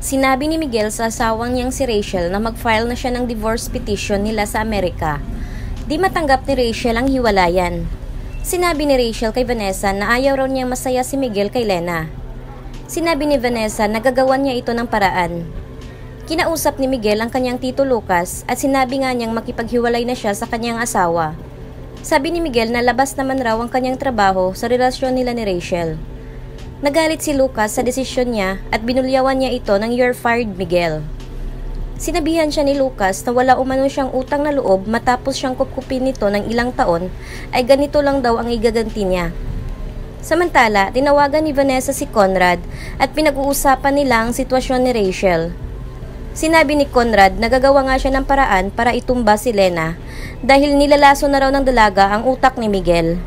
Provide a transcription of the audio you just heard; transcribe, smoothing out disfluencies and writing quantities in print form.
Sinabi ni Miguel sa asawang niyang si Rachel na mag-file na siya ng divorce petition nila sa Amerika. Di matanggap ni Rachel ang hiwalayan. Sinabi ni Rachel kay Vanessa na ayaw raw niyang masaya si Miguel kay Lena. Sinabi ni Vanessa na gagawan niya ito ng paraan. Kinausap ni Miguel ang kanyang tito Lucas at sinabi nga niyang makipaghiwalay na siya sa kanyang asawa. Sabi ni Miguel na labas naman raw ang kanyang trabaho sa relasyon nila ni Rachel. Nagalit si Lucas sa desisyon niya at binulyawan niya ito ng "You're fired, Miguel." Sinabihan siya ni Lucas na wala umano siyang utang na loob matapos siyang kupkupin nito ng ilang taon ay ganito lang daw ang igaganti niya. Samantala, tinawagan ni Vanessa si Conrad at pinag-uusapan nila ang sitwasyon ni Rachel. Sinabi ni Conrad na gagawa nga siya ng paraan para itumba si Lena dahil nilalaso na raw ng dalaga ang utak ni Miguel.